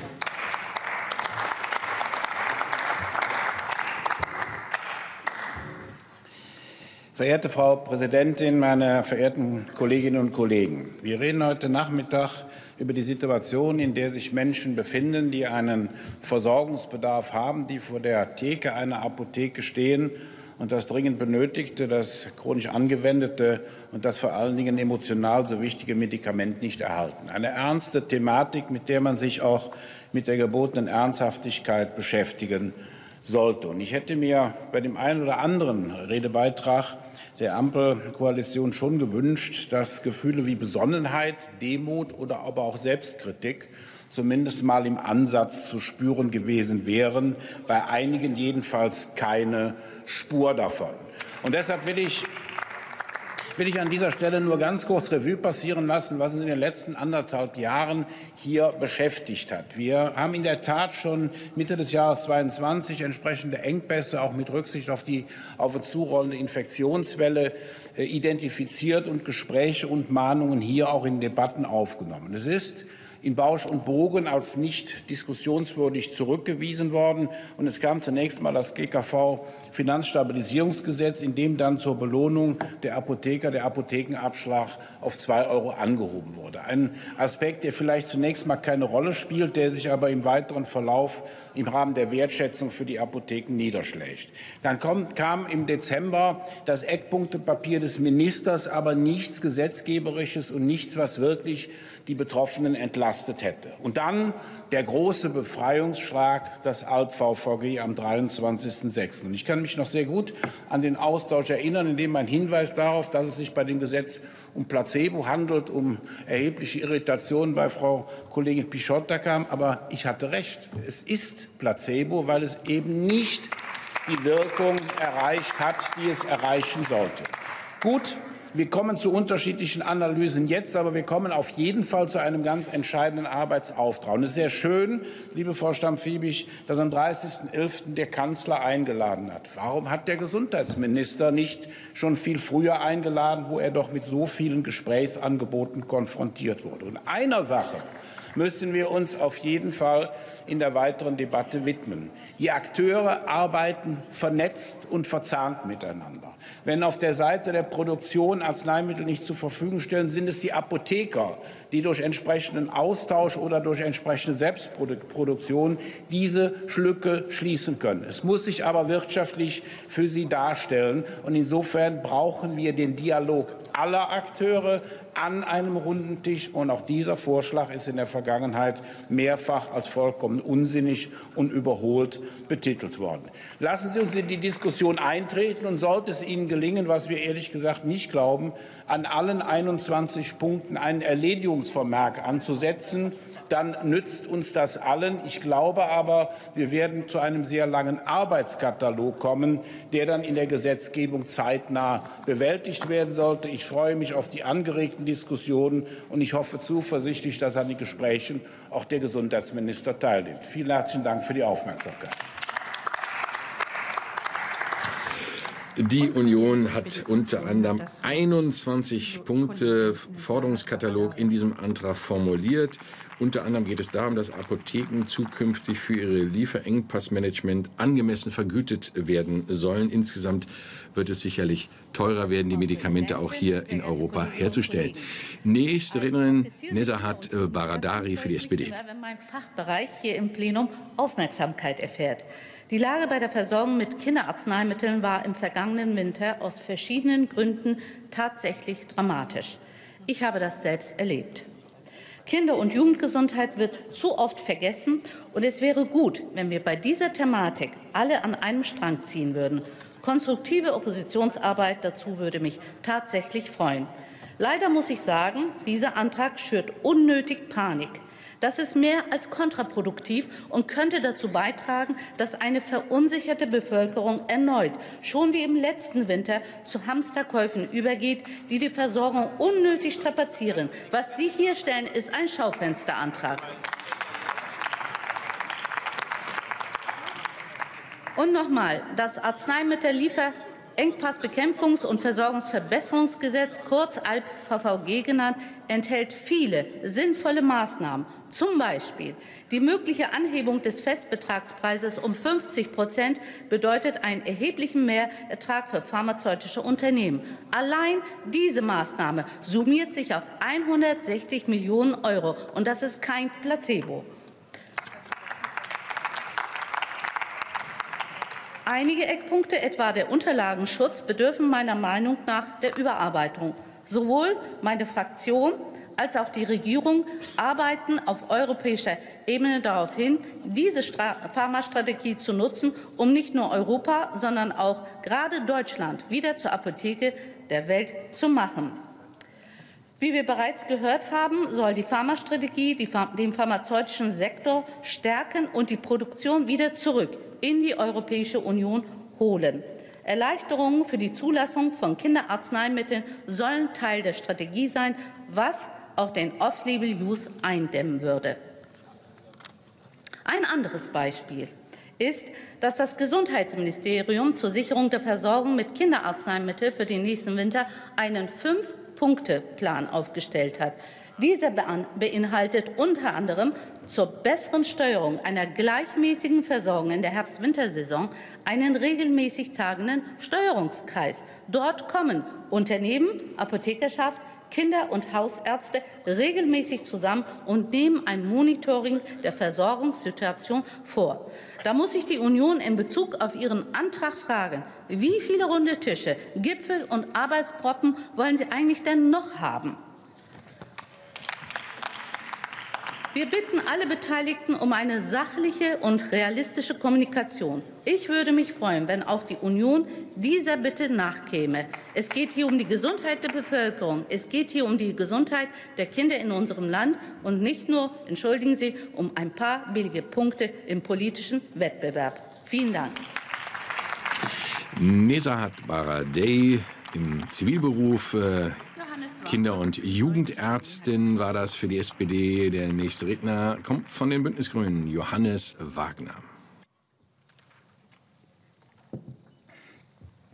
Verehrte Frau Präsidentin, meine verehrten Kolleginnen und Kollegen! Wir reden heute Nachmittag über die Situation, in der sich Menschen befinden, die einen Versorgungsbedarf haben, die vor der Theke einer Apotheke stehen und das dringend benötigte, das chronisch angewendete und das vor allen Dingen emotional so wichtige Medikament nicht erhalten. Eine ernste Thematik, mit der man sich auch mit der gebotenen Ernsthaftigkeit beschäftigen sollte. Und ich hätte mir bei dem einen oder anderen Redebeitrag der Ampelkoalition schon gewünscht, dass Gefühle wie Besonnenheit, Demut oder aber auch Selbstkritik zumindest mal im Ansatz zu spüren gewesen wären, bei einigen jedenfalls keine Spur davon. Und deshalb will ich an dieser Stelle nur ganz kurz Revue passieren lassen, was uns in den letzten anderthalb Jahren hier beschäftigt hat. Wir haben in der Tat schon Mitte des Jahres 2022 entsprechende Engpässe, auch mit Rücksicht auf die zurollende Infektionswelle, identifiziert und Gespräche und Mahnungen hier auch in Debatten aufgenommen. Es ist in Bausch und Bogen als nicht diskussionswürdig zurückgewiesen worden. Und es kam zunächst mal das GKV-Finanzstabilisierungsgesetz, in dem dann zur Belohnung der Apotheker der Apothekenabschlag auf 2 € angehoben wurde. Ein Aspekt, der vielleicht zunächst mal keine Rolle spielt, der sich aber im weiteren Verlauf im Rahmen der Wertschätzung für die Apotheken niederschlägt. Dann kam im Dezember das Eckpunktepapier des Ministers, aber nichts Gesetzgeberisches und nichts, was wirklich die Betroffenen entlastet hätte. Und dann der große Befreiungsschlag, das ALP-VVG am 23.06. Und ich kann mich noch sehr gut an den Austausch erinnern, in dem ein Hinweis darauf, dass es sich bei dem Gesetz um Placebo handelt, um erhebliche Irritationen bei Frau Kollegin Pischotta kam. Aber ich hatte recht. Es ist Placebo, weil es eben nicht die Wirkung erreicht hat, die es erreichen sollte. Gut, wir kommen zu unterschiedlichen Analysen jetzt, aber wir kommen auf jeden Fall zu einem ganz entscheidenden Arbeitsauftrag. Und es ist sehr schön, liebe Frau Stamm-Fiebich, dass am 30.11. der Kanzler eingeladen hat. Warum hat der Gesundheitsminister nicht schon viel früher eingeladen, wo er doch mit so vielen Gesprächsangeboten konfrontiert wurde? Und einer Sache müssen wir uns auf jeden Fall in der weiteren Debatte widmen. Die Akteure arbeiten vernetzt und verzahnt miteinander. Wenn auf der Seite der Produktion Arzneimittel nicht zur Verfügung stellen, sind es die Apotheker, die durch entsprechenden Austausch oder durch entsprechende Selbstproduktion diese Lücke schließen können. Es muss sich aber wirtschaftlich für sie darstellen. Und insofern brauchen wir den Dialog aller Akteure an einem runden Tisch. Und auch dieser Vorschlag ist in der Vergangenheit mehrfach als vollkommen unsinnig und überholt betitelt worden. Lassen Sie uns in die Diskussion eintreten. Und sollte es Ihnen gelingen, was wir ehrlich gesagt nicht glauben, an allen 21 Punkten einen Erledigungsvermerk anzusetzen, dann nützt uns das allen. Ich glaube aber, wir werden zu einem sehr langen Arbeitskatalog kommen, der dann in der Gesetzgebung zeitnah bewältigt werden sollte. Ich freue mich auf die angeregten Diskussionen und ich hoffe zuversichtlich, dass an den Gesprächen auch der Gesundheitsminister teilnimmt. Vielen herzlichen Dank für die Aufmerksamkeit. Die Union hat unter anderem 21 Punkte Forderungskatalog in diesem Antrag formuliert. Unter anderem geht es darum, dass Apotheken zukünftig für ihre Lieferengpassmanagement angemessen vergütet werden sollen. Insgesamt wird es sicherlich teurer werden, die Medikamente auch hier in Europa herzustellen. Nächste Rednerin, Nezahat Baradari für die SPD. Wenn mein Fachbereich hier im Plenum Aufmerksamkeit erfährt. Die Lage bei der Versorgung mit Kinderarzneimitteln war im vergangenen Winter aus verschiedenen Gründen tatsächlich dramatisch. Ich habe das selbst erlebt. Kinder- und Jugendgesundheit wird zu oft vergessen, und es wäre gut, wenn wir bei dieser Thematik alle an einem Strang ziehen würden. Konstruktive Oppositionsarbeit dazu würde mich tatsächlich freuen. Leider muss ich sagen, dieser Antrag schürt unnötig Panik. Das ist mehr als kontraproduktiv und könnte dazu beitragen, dass eine verunsicherte Bevölkerung erneut, schon wie im letzten Winter, zu Hamsterkäufen übergeht, die die Versorgung unnötig strapazieren. Was Sie hier stellen, ist ein Schaufensterantrag. Und nochmal, das Arzneimittellieferengpassbekämpfungs- und Versorgungsverbesserungsgesetz, kurz ALP-VVG genannt, enthält viele sinnvolle Maßnahmen. Zum Beispiel die mögliche Anhebung des Festbetragspreises um 50% bedeutet einen erheblichen Mehrertrag für pharmazeutische Unternehmen. Allein diese Maßnahme summiert sich auf 160 Millionen Euro. Und das ist kein Placebo. Einige Eckpunkte, etwa der Unterlagenschutz, bedürfen meiner Meinung nach der Überarbeitung. Sowohl meine Fraktion als auch die Regierung arbeiten auf europäischer Ebene darauf hin, diese Pharmastrategie zu nutzen, um nicht nur Europa, sondern auch gerade Deutschland wieder zur Apotheke der Welt zu machen. Wie wir bereits gehört haben, soll die Pharmastrategie den pharmazeutischen Sektor stärken und die Produktion wieder zurück in die Europäische Union holen. Erleichterungen für die Zulassung von Kinderarzneimitteln sollen Teil der Strategie sein, was auch den Off-Label-Use eindämmen würde. Ein anderes Beispiel ist, dass das Gesundheitsministerium zur Sicherung der Versorgung mit Kinderarzneimitteln für den nächsten Winter einen 5-Punkte-Plan aufgestellt hat. Dieser beinhaltet unter anderem zur besseren Steuerung einer gleichmäßigen Versorgung in der Herbst-Wintersaison einen regelmäßig tagenden Steuerungskreis. Dort kommen Unternehmen, Apothekerschaft, Kinder- und Hausärzte regelmäßig zusammen und nehmen ein Monitoring der Versorgungssituation vor. Da muss sich die Union in Bezug auf ihren Antrag fragen, wie viele runde Tische, Gipfel und Arbeitsgruppen wollen Sie eigentlich denn noch haben? Wir bitten alle Beteiligten um eine sachliche und realistische Kommunikation. Ich würde mich freuen, wenn auch die Union dieser Bitte nachkäme. Es geht hier um die Gesundheit der Bevölkerung. Es geht hier um die Gesundheit der Kinder in unserem Land und nicht nur, entschuldigen Sie, um ein paar billige Punkte im politischen Wettbewerb. Vielen Dank. Nezahat Baradari im Zivilberuf, Kinder- und Jugendärztin war das für die SPD. Der nächste Redner kommt von den Bündnisgrünen, Johannes Wagner.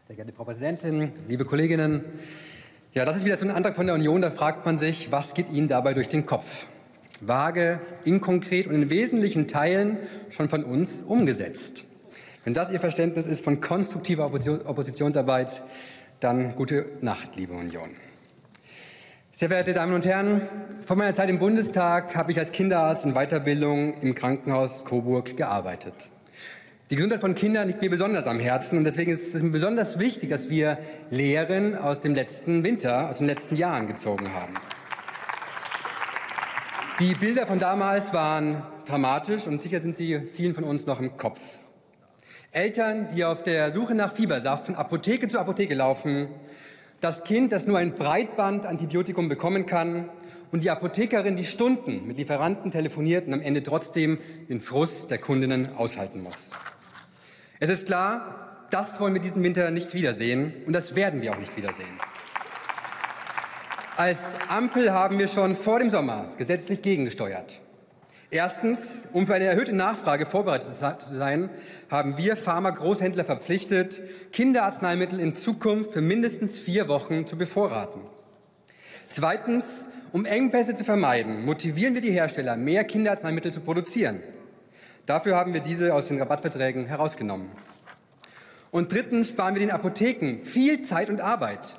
Sehr geehrte Frau Präsidentin, liebe Kolleginnen. Ja, das ist wieder so ein Antrag von der Union, da fragt man sich, was geht Ihnen dabei durch den Kopf? Vage, inkonkret und in wesentlichen Teilen schon von uns umgesetzt. Wenn das Ihr Verständnis ist von konstruktiver Oppositionsarbeit, dann gute Nacht, liebe Union. Sehr verehrte Damen und Herren, vor meiner Zeit im Bundestag habe ich als Kinderarzt in Weiterbildung im Krankenhaus Coburg gearbeitet. Die Gesundheit von Kindern liegt mir besonders am Herzen und deswegen ist es mir besonders wichtig, dass wir Lehren aus dem letzten Winter, aus den letzten Jahren gezogen haben. Die Bilder von damals waren dramatisch und sicher sind sie vielen von uns noch im Kopf. Eltern, die auf der Suche nach Fiebersaft von Apotheke zu Apotheke laufen, das Kind, das nur ein Breitbandantibiotikum bekommen kann und die Apothekerin, die Stunden mit Lieferanten telefoniert und am Ende trotzdem den Frust der Kundinnen aushalten muss. Es ist klar, das wollen wir diesen Winter nicht wiedersehen und das werden wir auch nicht wiedersehen. Als Ampel haben wir schon vor dem Sommer gesetzlich gegengesteuert. Erstens, um für eine erhöhte Nachfrage vorbereitet zu sein, haben wir Pharma-Großhändler verpflichtet, Kinderarzneimittel in Zukunft für mindestens 4 Wochen zu bevorraten. Zweitens, um Engpässe zu vermeiden, motivieren wir die Hersteller, mehr Kinderarzneimittel zu produzieren. Dafür haben wir diese aus den Rabattverträgen herausgenommen. Und drittens sparen wir den Apotheken viel Zeit und Arbeit.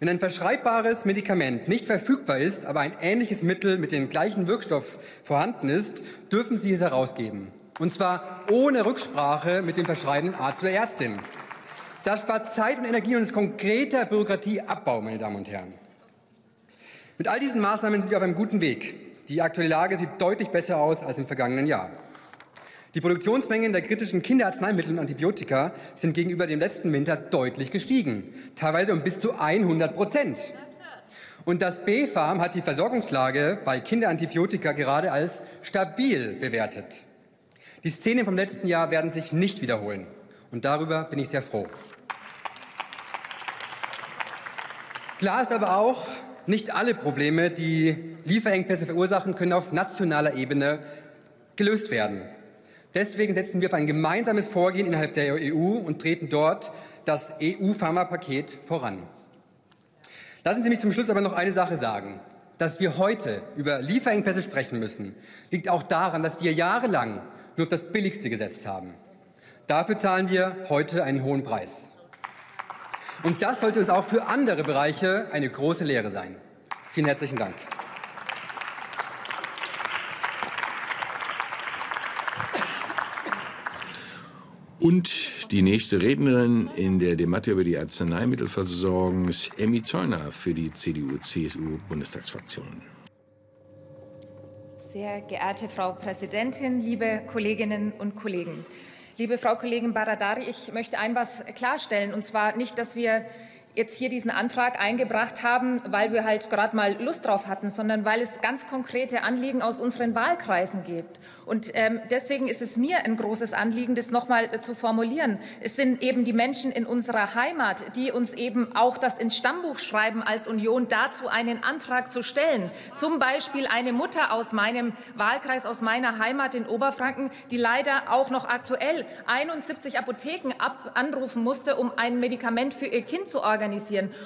Wenn ein verschreibbares Medikament nicht verfügbar ist, aber ein ähnliches Mittel mit dem gleichen Wirkstoff vorhanden ist, dürfen Sie es herausgeben. Und zwar ohne Rücksprache mit dem verschreibenden Arzt oder Ärztin. Das spart Zeit und Energie und ist konkreter Bürokratieabbau, meine Damen und Herren. Mit all diesen Maßnahmen sind wir auf einem guten Weg. Die aktuelle Lage sieht deutlich besser aus als im vergangenen Jahr. Die Produktionsmengen der kritischen Kinderarzneimittel und Antibiotika sind gegenüber dem letzten Winter deutlich gestiegen, teilweise um bis zu 100%. Und das BfArM hat die Versorgungslage bei Kinderantibiotika gerade als stabil bewertet. Die Szenen vom letzten Jahr werden sich nicht wiederholen. Und darüber bin ich sehr froh. Klar ist aber auch, nicht alle Probleme, die Lieferengpässe verursachen, können auf nationaler Ebene gelöst werden. Deswegen setzen wir auf ein gemeinsames Vorgehen innerhalb der EU und treten dort das EU-Pharma-Paket voran. Lassen Sie mich zum Schluss aber noch eine Sache sagen. Dass wir heute über Lieferengpässe sprechen müssen, liegt auch daran, dass wir jahrelang nur auf das Billigste gesetzt haben. Dafür zahlen wir heute einen hohen Preis. Und das sollte uns auch für andere Bereiche eine große Lehre sein. Vielen herzlichen Dank. Und die nächste Rednerin in der Debatte über die Arzneimittelversorgung ist Emmi Zeulner für die CDU-CSU-Bundestagsfraktion. Sehr geehrte Frau Präsidentin, liebe Kolleginnen und Kollegen! Liebe Frau Kollegin Baradari, ich möchte ein was klarstellen, und zwar nicht, dass wir jetzt hier diesen Antrag eingebracht haben, weil wir halt gerade mal Lust drauf hatten, sondern weil es ganz konkrete Anliegen aus unseren Wahlkreisen gibt. Und deswegen ist es mir ein großes Anliegen, das noch mal zu formulieren. Es sind eben die Menschen in unserer Heimat, die uns eben auch das ins Stammbuch schreiben als Union, dazu einen Antrag zu stellen. Zum Beispiel eine Mutter aus meinem Wahlkreis, aus meiner Heimat in Oberfranken, die leider auch noch aktuell 71 Apotheken anrufen musste, um ein Medikament für ihr Kind zu organisieren.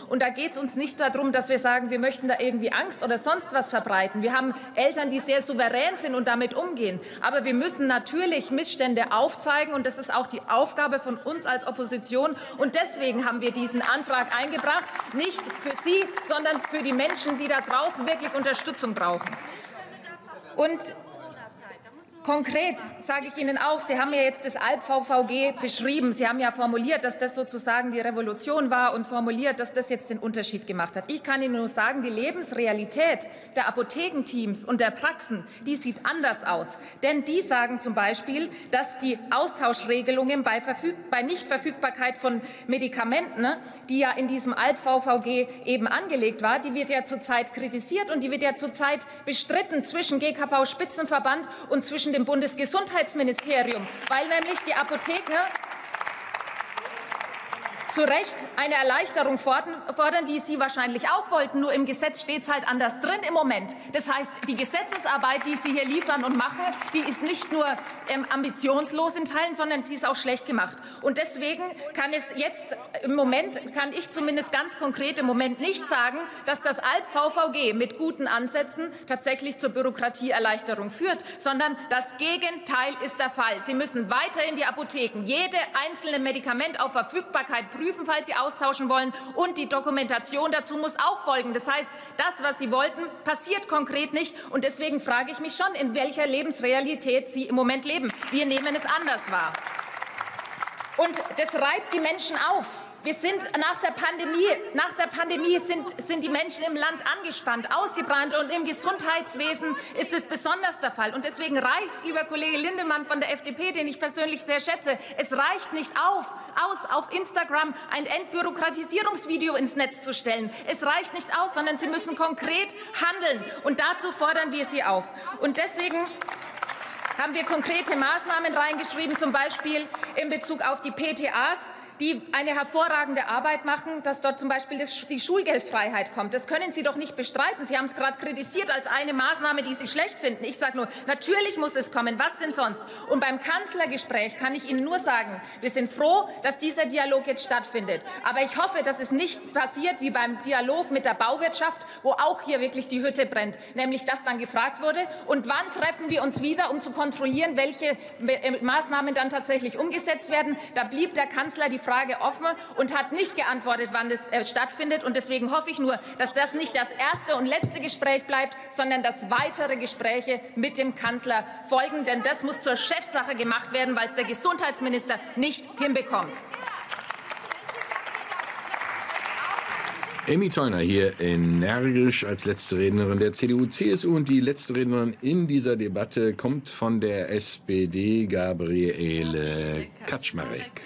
Und da geht es uns nicht darum, dass wir sagen, wir möchten da irgendwie Angst oder sonst was verbreiten. Wir haben Eltern, die sehr souverän sind und damit umgehen. Aber wir müssen natürlich Missstände aufzeigen, und das ist auch die Aufgabe von uns als Opposition. Und deswegen haben wir diesen Antrag eingebracht, nicht für Sie, sondern für die Menschen, die da draußen wirklich Unterstützung brauchen. Und konkret sage ich Ihnen auch, Sie haben ja jetzt das ALP-VVG beschrieben. Sie haben ja formuliert, dass das sozusagen die Revolution war und formuliert, dass das jetzt den Unterschied gemacht hat. Ich kann Ihnen nur sagen, die Lebensrealität der Apothekenteams und der Praxen, die sieht anders aus. Denn die sagen zum Beispiel, dass die Austauschregelungen bei Nichtverfügbarkeit von Medikamenten, die ja in diesem ALP-VVG eben angelegt war, die wird ja zurzeit kritisiert und die wird ja zurzeit bestritten zwischen GKV-Spitzenverband und zwischen dem Bundesgesundheitsministerium, weil nämlich die Apotheken zu Recht eine Erleichterung fordern, die Sie wahrscheinlich auch wollten. Nur im Gesetz steht es halt anders drin im Moment. Das heißt, die Gesetzesarbeit, die Sie hier liefern und machen, die ist nicht nur ambitionslos in Teilen, sondern sie ist auch schlecht gemacht. Und deswegen kann es jetzt im Moment, kann ich zumindest ganz konkret im Moment nicht sagen, dass das ALP-VVG mit guten Ansätzen tatsächlich zur Bürokratieerleichterung führt, sondern das Gegenteil ist der Fall. Sie müssen weiter in die Apotheken jede einzelne Medikament auf Verfügbarkeit prüfen, falls Sie austauschen wollen, und die Dokumentation dazu muss auch folgen. Das heißt, das, was Sie wollten, passiert konkret nicht. Und deswegen frage ich mich schon, in welcher Lebensrealität Sie im Moment leben. Wir nehmen es anders wahr. Und das reibt die Menschen auf. Wir sind nach der Pandemie sind die Menschen im Land angespannt, ausgebrannt, und im Gesundheitswesen ist es besonders der Fall. Und deswegen reicht es, lieber Kollege Lindemann von der FDP, den ich persönlich sehr schätze, es reicht nicht auf Instagram ein Entbürokratisierungsvideo ins Netz zu stellen. Es reicht nicht aus, sondern Sie müssen konkret handeln. Und dazu fordern wir Sie auf. Und deswegen haben wir konkrete Maßnahmen reingeschrieben, zum Beispiel in Bezug auf die PTAs, die eine hervorragende Arbeit machen, dass dort zum Beispiel die Schulgeldfreiheit kommt. Das können Sie doch nicht bestreiten. Sie haben es gerade kritisiert als eine Maßnahme, die Sie schlecht finden. Ich sage nur, natürlich muss es kommen. Was denn sonst? Und beim Kanzlergespräch kann ich Ihnen nur sagen, wir sind froh, dass dieser Dialog jetzt stattfindet. Aber ich hoffe, dass es nicht passiert wie beim Dialog mit der Bauwirtschaft, wo auch hier wirklich die Hütte brennt, nämlich dass dann gefragt wurde, und wann treffen wir uns wieder, um zu kontrollieren, welche Maßnahmen dann tatsächlich umgesetzt werden. Da blieb der Kanzler die Frage offen und hat nicht geantwortet, wann das stattfindet. Und deswegen hoffe ich nur, dass das nicht das erste und letzte Gespräch bleibt, sondern dass weitere Gespräche mit dem Kanzler folgen. Denn das muss zur Chefsache gemacht werden, weil es der Gesundheitsminister nicht hinbekommt. Emmi Zeulner hier energisch als letzte Rednerin der CDU-CSU. Und die letzte Rednerin in dieser Debatte kommt von der SPD, Gabriele Kaczmarek.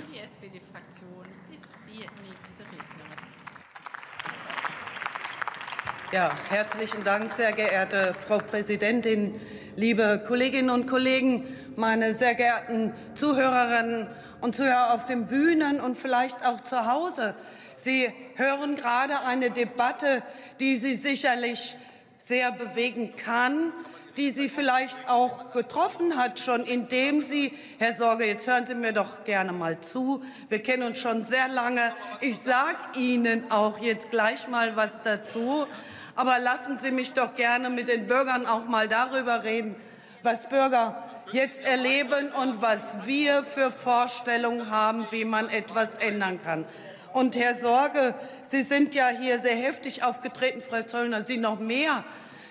Ja, herzlichen Dank, sehr geehrte Frau Präsidentin, liebe Kolleginnen und Kollegen, meine sehr geehrten Zuhörerinnen und Zuhörer auf den Bühnen und vielleicht auch zu Hause. Sie hören gerade eine Debatte, die Sie sicherlich sehr bewegen kann, die Sie vielleicht auch getroffen hat, schon indem Sie, Herr Sorge, jetzt hören Sie mir doch gerne mal zu, wir kennen uns schon sehr lange, ich sage Ihnen auch jetzt gleich mal was dazu. Aber lassen Sie mich doch gerne mit den Bürgern auch mal darüber reden, was Bürger jetzt erleben und was wir für Vorstellungen haben, wie man etwas ändern kann. Und Herr Sorge, Sie sind ja hier sehr heftig aufgetreten, Frau Zeulner, Sie noch mehr.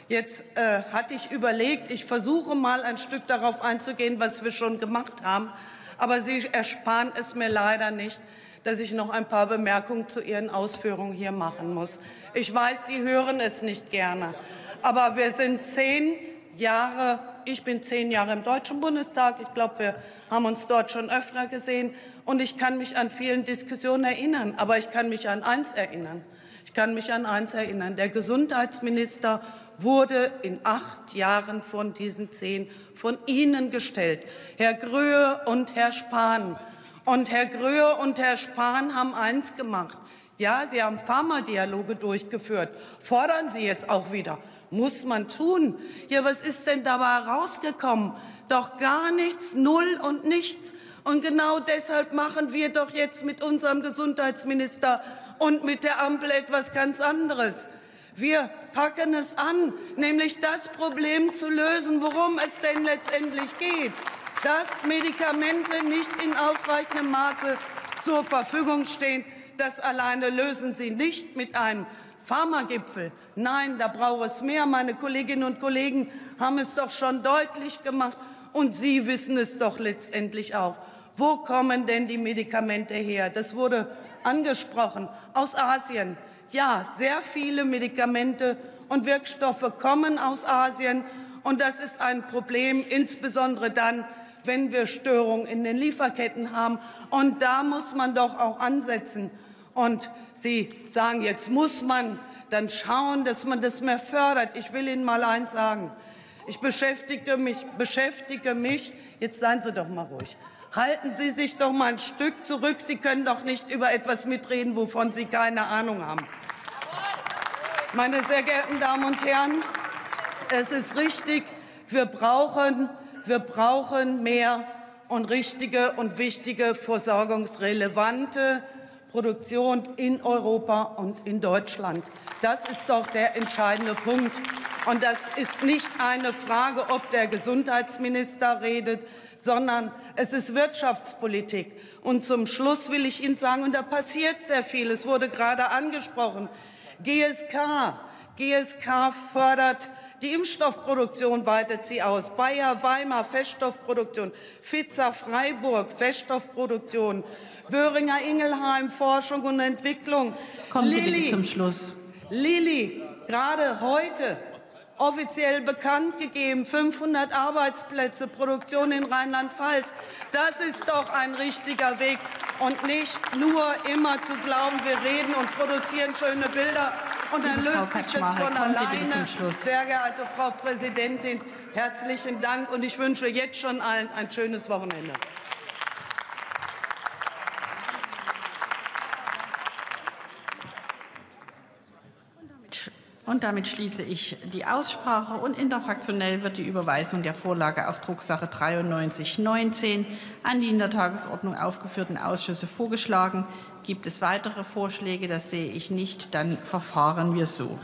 Jetzt hatte ich überlegt, ich versuche mal ein Stück darauf einzugehen, was wir schon gemacht haben. Aber Sie ersparen es mir leider nicht, dass ich noch ein paar Bemerkungen zu Ihren Ausführungen hier machen muss. Ich weiß, Sie hören es nicht gerne, aber wir sind 10 Jahre, ich bin 10 Jahre im Deutschen Bundestag, ich glaube, wir haben uns dort schon öfter gesehen, und ich kann mich an vielen Diskussionen erinnern, aber ich kann mich an eins erinnern. Ich kann mich an eins erinnern, der Gesundheitsminister wurde in 8 Jahren von diesen 10 von Ihnen gestellt, Herr Gröhe und Herr Spahn. Und Herr Gröhe und Herr Spahn haben eins gemacht. Ja, Sie haben Pharmadialoge durchgeführt. Fordern Sie jetzt auch wieder. Muss man tun. Ja, was ist denn dabei rausgekommen? Doch gar nichts, null und nichts. Und genau deshalb machen wir doch jetzt mit unserem Gesundheitsminister und mit der Ampel etwas ganz anderes. Wir packen es an, nämlich das Problem zu lösen, worum es denn letztendlich geht. Dass Medikamente nicht in ausreichendem Maße zur Verfügung stehen, das alleine lösen Sie nicht mit einem Pharmagipfel. Nein, da braucht es mehr. Meine Kolleginnen und Kollegen haben es doch schon deutlich gemacht, und Sie wissen es doch letztendlich auch. Wo kommen denn die Medikamente her? Das wurde angesprochen, aus Asien. Ja, sehr viele Medikamente und Wirkstoffe kommen aus Asien, und das ist ein Problem, insbesondere dann, wenn wir Störungen in den Lieferketten haben. Und da muss man doch auch ansetzen. Und Sie sagen, jetzt muss man dann schauen, dass man das mehr fördert. Ich will Ihnen mal eins sagen. Ich beschäftige mich, jetzt seien Sie doch mal ruhig, Halten Sie sich doch mal ein Stück zurück. Sie können doch nicht über etwas mitreden, wovon Sie keine Ahnung haben. Meine sehr geehrten Damen und Herren, es ist richtig, wir brauchen mehr und richtige und wichtige versorgungsrelevante Produktion in Europa und in Deutschland. Das ist doch der entscheidende Punkt. Und das ist nicht eine Frage, ob der Gesundheitsminister redet, sondern es ist Wirtschaftspolitik. Und zum Schluss will ich Ihnen sagen, und da passiert sehr viel, es wurde gerade angesprochen, GSK fördert die Impfstoffproduktion, weitet sie aus. Bayer Weimar, Feststoffproduktion. Pfizer Freiburg, Feststoffproduktion. Boehringer Ingelheim, Forschung und Entwicklung. Kommen Sie bitte zum Schluss. Lilly, gerade heute offiziell bekannt gegeben, 500 Arbeitsplätze, Produktion in Rheinland-Pfalz. Das ist doch ein richtiger Weg. Und nicht nur immer zu glauben, wir reden und produzieren schöne Bilder. Und dann löst sich das von alleine. Sehr geehrte Frau Präsidentin, herzlichen Dank. Und ich wünsche jetzt schon allen ein schönes Wochenende. Und damit schließe ich die Aussprache. Und interfraktionell wird die Überweisung der Vorlage auf Drucksache 9319 an die in der Tagesordnung aufgeführten Ausschüsse vorgeschlagen. Gibt es weitere Vorschläge? Das sehe ich nicht. Dann verfahren wir so.